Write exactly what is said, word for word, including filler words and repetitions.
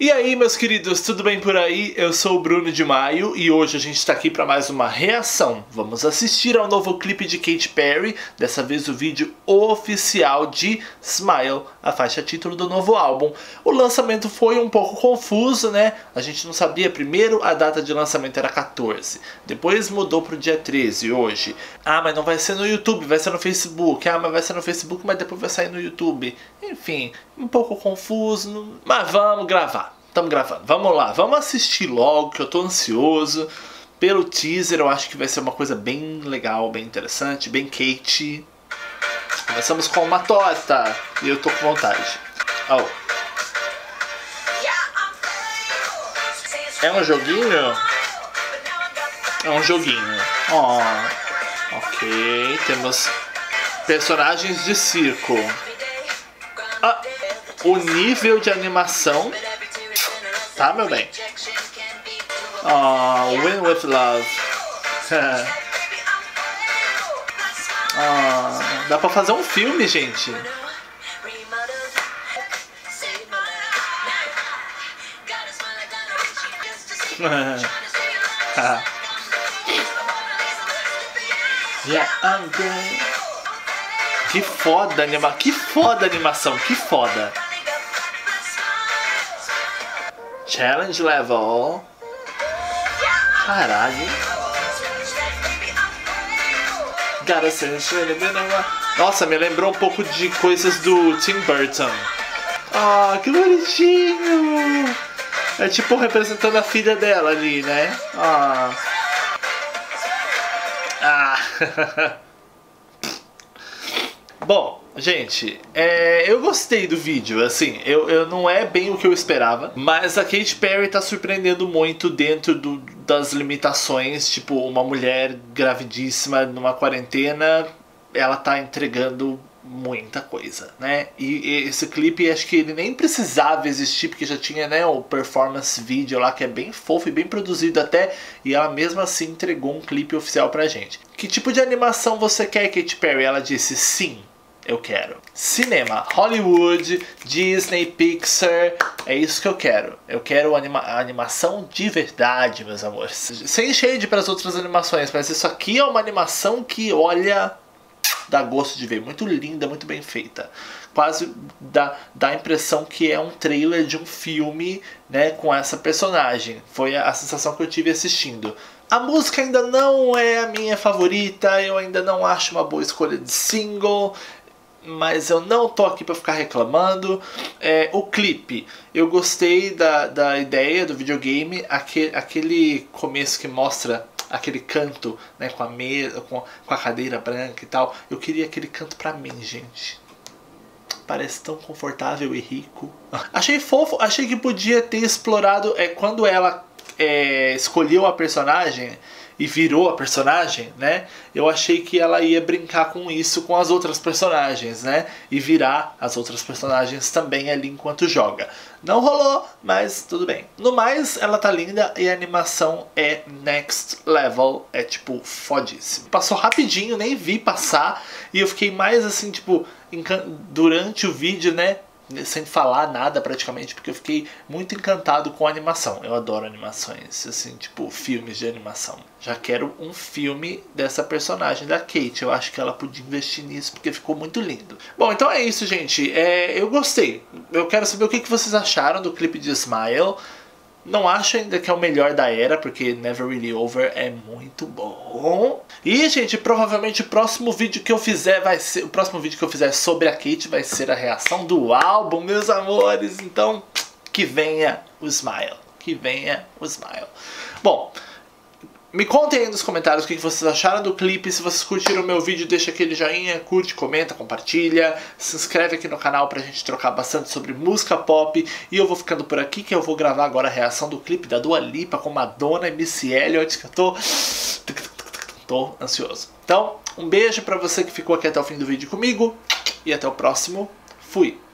E aí, meus queridos, tudo bem por aí? Eu sou o Bruno Di Maio e hoje a gente tá aqui pra mais uma reação. Vamos assistir ao novo clipe de Katy Perry, dessa vez o vídeo oficial de Smile, a faixa título do novo álbum. O lançamento foi um pouco confuso, né? A gente não sabia. Primeiro, a data de lançamento era quatorze, depois mudou pro dia treze, hoje. Ah, mas não vai ser no YouTube, vai ser no Facebook. Ah, mas vai ser no Facebook, mas depois vai sair no YouTube. Enfim, um pouco confuso, mas vamos gravar. Estamos gravando, vamos lá, vamos assistir logo que eu tô ansioso pelo teaser, eu acho que vai ser uma coisa bem legal, bem interessante, bem Katy. Começamos com uma torta e eu tô com vontade. Oh. É um joguinho? É um joguinho. Oh. Ok, temos personagens de circo. Ah, o nível de animação... Tá, meu bem? Oh, Win With Love. Oh, dá pra fazer um filme, gente. Yeah, I'm good. Que foda anima... Que foda animação, que foda. Challenge level. Caralho. Nossa, me lembrou um pouco de coisas do Tim Burton. Ah, oh, que bonitinho. É tipo representando a filha dela ali, né? Oh. Ah. Bom. Gente, é, eu gostei do vídeo, assim, eu, eu não é bem o que eu esperava, mas a Katy Perry tá surpreendendo muito dentro do, das limitações, tipo, uma mulher gravidíssima numa quarentena, ela tá entregando muita coisa, né? E, e esse clipe, acho que ele nem precisava existir, porque já tinha, né, o performance video lá, que é bem fofo e bem produzido até, e ela mesmo assim entregou um clipe oficial pra gente. Que tipo de animação você quer, Katy Perry? Ela disse sim. Eu quero. Cinema, Hollywood, Disney, Pixar, é isso que eu quero. Eu quero anima animação de verdade, meus amores. Sem shade para as outras animações, mas isso aqui é uma animação que, olha, dá gosto de ver. Muito linda, muito bem feita. Quase dá, dá a impressão que é um trailer de um filme, né, com essa personagem. Foi a, a sensação que eu tive assistindo. A música ainda não é a minha favorita, eu ainda não acho uma boa escolha de single... Mas eu não tô aqui pra ficar reclamando. É, o clipe. Eu gostei da, da ideia do videogame. Aquele, aquele começo que mostra aquele canto, né, com a mesa, com, com a cadeira branca e tal. Eu queria aquele canto pra mim, gente. Parece tão confortável e rico. Achei fofo. Achei que podia ter explorado... É, quando ela é, escolheu a personagem... E virou a personagem, né? Eu achei que ela ia brincar com isso com as outras personagens, né? E virar as outras personagens também ali enquanto joga. Não rolou, mas tudo bem. No mais, ela tá linda e a animação é next level. É, tipo, fodíssimo. Passou rapidinho, nem vi passar. E eu fiquei mais, assim, tipo, durante o vídeo, né? Sem falar nada praticamente, porque eu fiquei muito encantado com a animação. Eu adoro animações, assim, tipo, filmes de animação. Já quero um filme dessa personagem, da Katy. Eu acho que ela podia investir nisso, porque ficou muito lindo. Bom, então é isso, gente. É, eu gostei. Eu quero saber o que vocês acharam do clipe de Smile. Não acho ainda que é o melhor da era, porque Never Really Over é muito bom. E, gente, provavelmente o próximo vídeo que eu fizer vai ser... O próximo vídeo que eu fizer sobre a Katy vai ser a reação do álbum, meus amores. Então, que venha o Smile. Que venha o Smile. Bom... Me contem aí nos comentários o que vocês acharam do clipe. Se vocês curtiram o meu vídeo, deixa aquele joinha, curte, comenta, compartilha. Se inscreve aqui no canal pra gente trocar bastante sobre música pop. E eu vou ficando por aqui, que eu vou gravar agora a reação do clipe da Dua Lipa com Madonna e M C L. Onde que eu tô... Tô ansioso. Então, um beijo pra você que ficou aqui até o fim do vídeo comigo. E até o próximo. Fui!